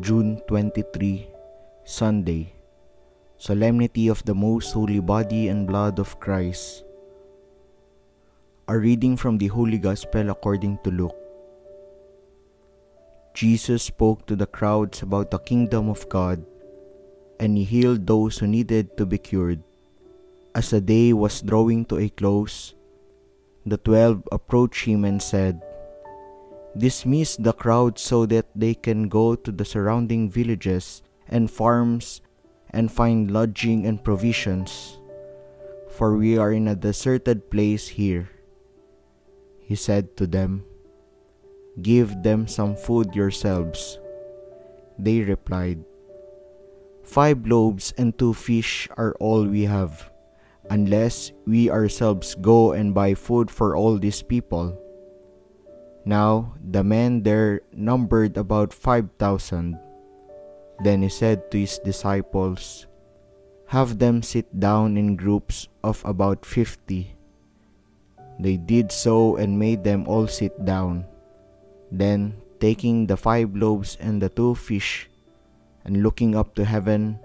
June 23, Sunday, Solemnity of the Most Holy Body and Blood of Christ. A reading from the Holy Gospel according to Luke. Jesus spoke to the crowds about the kingdom of God, and he healed those who needed to be cured. As the day was drawing to a close, the 12 approached him and said, "Dismiss the crowd so that they can go to the surrounding villages and farms and find lodging and provisions, for we are in a deserted place here." He said to them, "Give them some food yourselves." They replied, "5 loaves and 2 fish are all we have, unless we ourselves go and buy food for all these people." Now the men there numbered about 5,000. Then he said to his disciples, "Have them sit down in groups of about 50. They did so and made them all sit down. Then, taking the 5 loaves and the 2 fish, and looking up to heaven,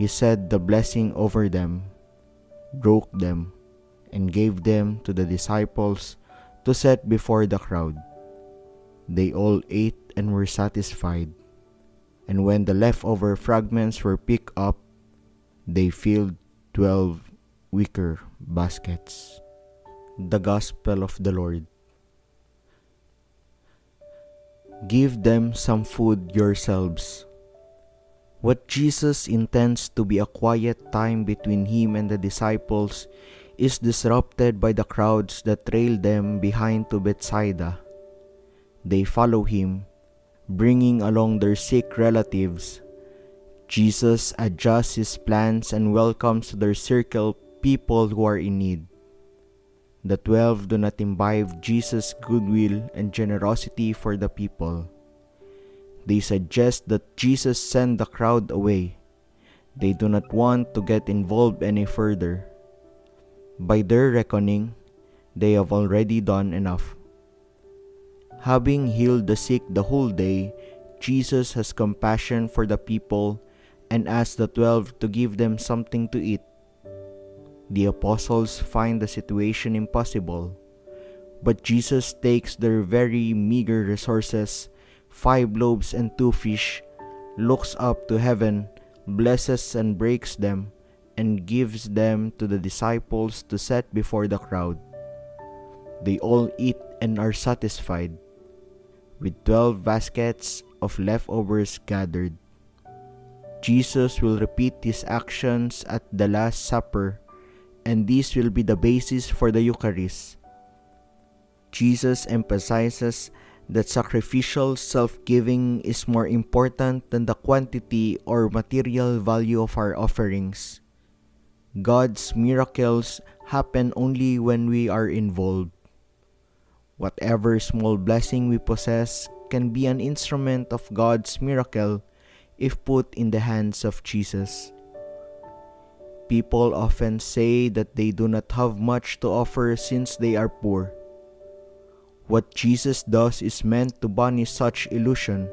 he said the blessing over them, broke them, and gave them to the disciples to set before the crowd. They all ate and were satisfied, and when the leftover fragments were picked up, they filled 12 wicker baskets." The Gospel of the Lord. Give them some food yourselves. What Jesus intends to be a quiet time between him and the disciples is disrupted by the crowds that trail them behind to Bethsaida. They follow him, bringing along their sick relatives. Jesus adjusts his plans and welcomes to their circle people who are in need. The 12 do not imbibe Jesus' goodwill and generosity for the people. They suggest that Jesus send the crowd away. They do not want to get involved any further. By their reckoning, they have already done enough. Having healed the sick the whole day, Jesus has compassion for the people and asks the 12 to give them something to eat. The apostles find the situation impossible, but Jesus takes their very meager resources, 5 loaves and 2 fish, looks up to heaven, blesses and breaks them, and gives them to the disciples to set before the crowd. They all eat and are satisfied, with 12 baskets of leftovers gathered. Jesus will repeat his actions at the Last Supper, and this will be the basis for the Eucharist. Jesus emphasizes that sacrificial self-giving is more important than the quantity or material value of our offerings. God's miracles happen only when we are involved. Whatever small blessing we possess can be an instrument of God's miracle if put in the hands of Jesus. People often say that they do not have much to offer since they are poor. What Jesus does is meant to banish such illusion.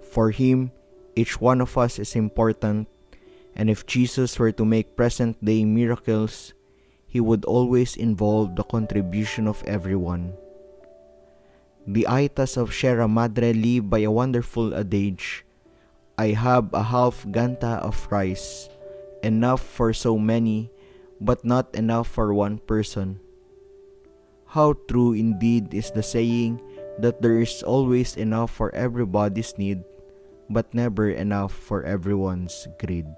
For him, each one of us is important. And if Jesus were to make present-day miracles, he would always involve the contribution of everyone. The Aetas of Sierra Madre live by a wonderful adage, "I have a half ganta of rice, enough for so many, but not enough for one person." How true indeed is the saying that there is always enough for everybody's need, but never enough for everyone's greed.